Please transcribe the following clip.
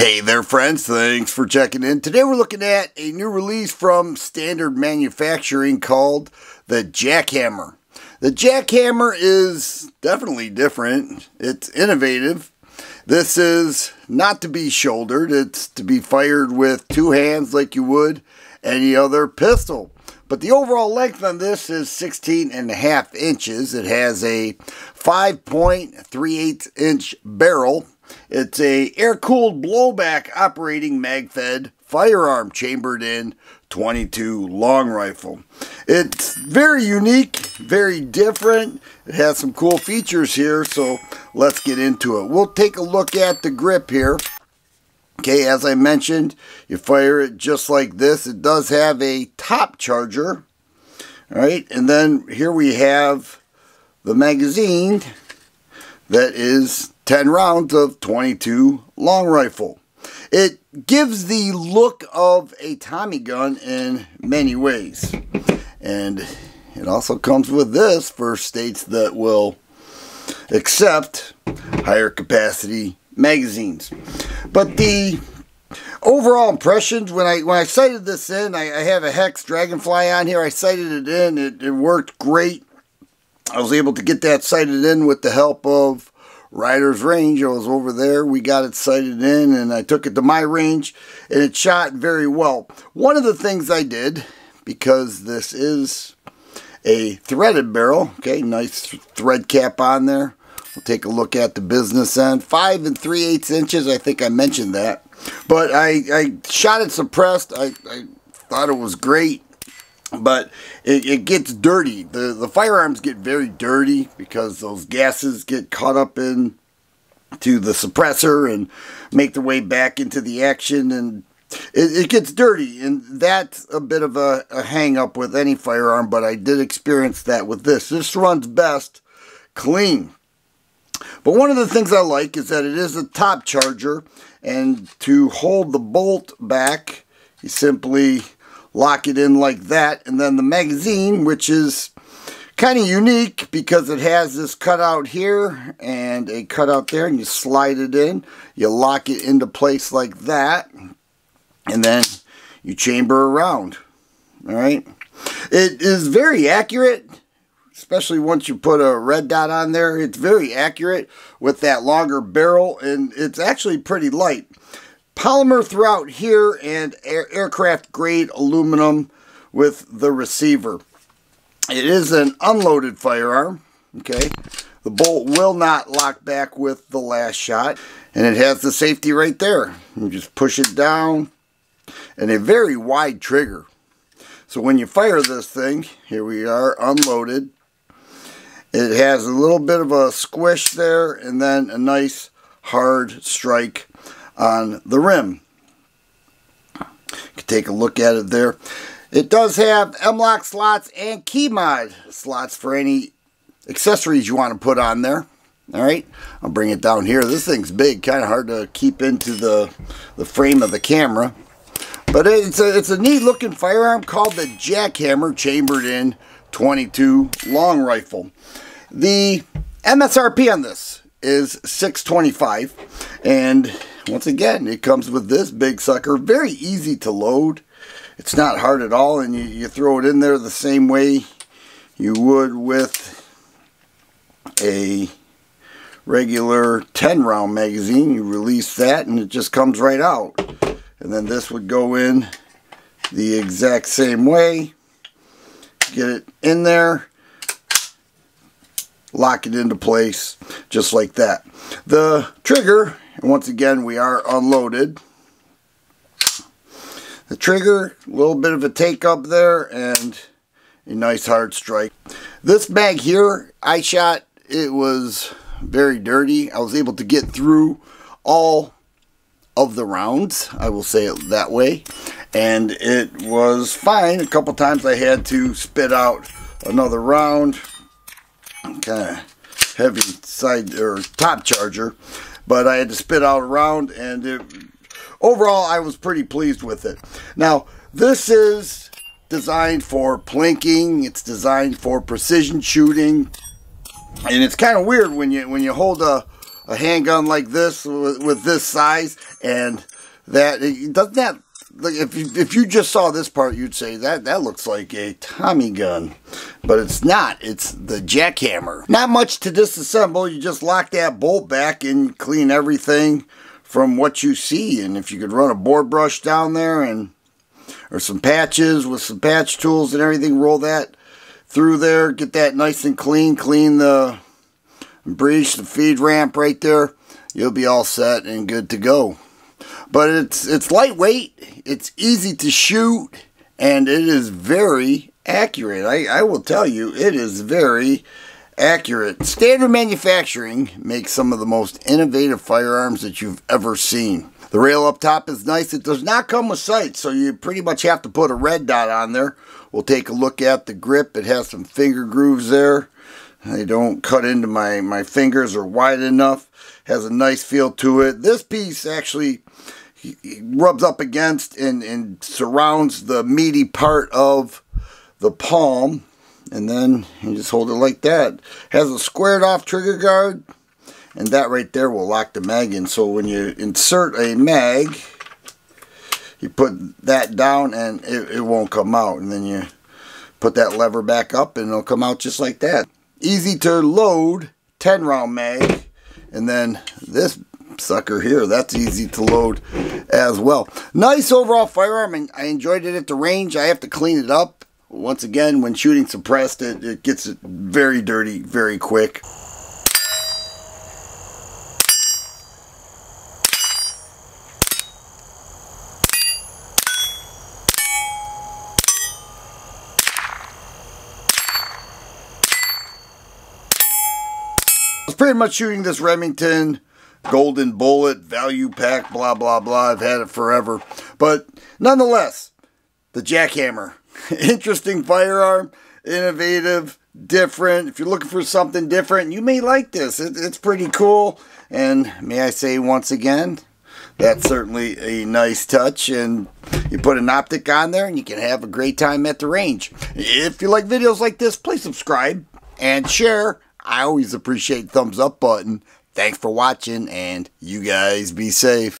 Hey there friends, thanks for checking in. Today we're looking at a new release from Standard Manufacturing called the Jackhammer. The Jackhammer is definitely different. It's innovative. This is not to be shouldered. It's to be fired with two hands like you would any other pistol. But the overall length on this is 16.5 inches. It has a 5.38 inch barrel. It's a air-cooled blowback operating mag-fed firearm chambered in .22 long rifle. It's very unique, very different. It has some cool features here, so let's get into it. We'll take a look at the grip here. Okay, as I mentioned, you fire it just like this. It does have a top charger. All right, and then here we have the magazine that is 10 rounds of .22 long rifle. It gives the look of a Tommy gun in many ways. And it also comes with this for states that will accept higher capacity magazines. But the overall impressions, when I sighted this in, I have a Hex Dragonfly on here. I sighted it in. It worked great. I was able to get that sighted in with the help of Rider's Range. I was over there, we got it sighted in, and I took it to my range, and it shot very well. One of the things I did, because this is a threaded barrel, okay, nice thread cap on there. We'll take a look at the business end. 5 3/8 inches, I think I mentioned that. But I shot it suppressed. I thought it was great. But it gets dirty. The firearms get very dirty because those gases get caught up in to the suppressor and make their way back into the action, and it gets dirty, and that's a bit of a hang up with any firearm, but I did experience that with this. This runs best clean. But one of the things I like is that it is a top charger, and to hold the bolt back, you simply lock it in like that. And then the magazine, which is kind of unique because it has this cutout here and a cutout there, and you slide it in, you lock it into place like that, and then you chamber around. All right, it is very accurate, especially once you put a red dot on there. It's very accurate with that longer barrel, and it's actually pretty light. Polymer throughout here, and aircraft grade aluminum with the receiver. It is an unloaded firearm. Okay, the bolt will not lock back with the last shot, and it has the safety right there. You just push it down, and a very wide trigger. So when you fire this thing, here we are, unloaded. It has a little bit of a squish there, and then a nice hard strike on the rim. You can take a look at it there. It does have M-lock slots and key mod slots for any accessories you want to put on there. All right, I'll bring it down here. This thing's big, kind of hard to keep into the frame of the camera, but it's a neat looking firearm called the Jackhammer, chambered in .22 long rifle. The MSRP on this is $625, and once again, it comes with this big sucker. Very easy to load. It's not hard at all, and you throw it in there the same way you would with a regular 10-round magazine. You release that, and it just comes right out. And then this would go in the exact same way. Get it in there, lock it into place just like that. The trigger, and once again we are unloaded, the trigger, a little bit of a take up there, and a nice hard strike. This mag here I shot, it was very dirty. I was able to get through all of the rounds, I will say it that way, and it was fine. A couple times I had to spit out another round. Kind of heavy side or top charger, but I had to spit out around, and overall I was pretty pleased with it. Now this is designed for plinking, it's designed for precision shooting, and it's kind of weird when you hold a handgun like this with this size and that it doesn't that. Look, if you just saw this part, you'd say that looks like a Tommy gun, but it's not. It's the Jackhammer. Not much to disassemble. You just lock that bolt back and clean everything from what you see. And if you could run a board brush down there and or some patches with some patch tools and everything, roll that through there, get that nice and clean, clean the breech, the feed ramp right there, you'll be all set and good to go. But it's lightweight, it's easy to shoot, and it is very accurate. I will tell you, it is very accurate. Standard Manufacturing makes some of the most innovative firearms that you've ever seen. The rail up top is nice. It does not come with sights, so you pretty much have to put a red dot on there. We'll take a look at the grip. It has some finger grooves there. They don't cut into my fingers or wide enough. Has a nice feel to it. This piece actually rubs up against and surrounds the meaty part of the palm. And then you just hold it like that. Has a squared off trigger guard. And that right there will lock the mag in. So when you insert a mag, you put that down and it won't come out. And then you put that lever back up and it'll come out just like that. Easy to load 10 round mag, and then this sucker here, that's easy to load as well. Nice overall firearm, and I enjoyed it at the range. I have to clean it up. Once again, when shooting suppressed, it gets very dirty very quick. Pretty much shooting this Remington Golden Bullet value pack, blah blah blah. I've had it forever, but nonetheless, the Jackhammer, interesting firearm, innovative, different. If you're looking for something different, you may like this. It's pretty cool, and may I say once again, that's certainly a nice touch. And you put an optic on there, and you can have a great time at the range. If you like videos like this, please subscribe and share. I always appreciate the thumbs up button. Thanks for watching, and you guys be safe.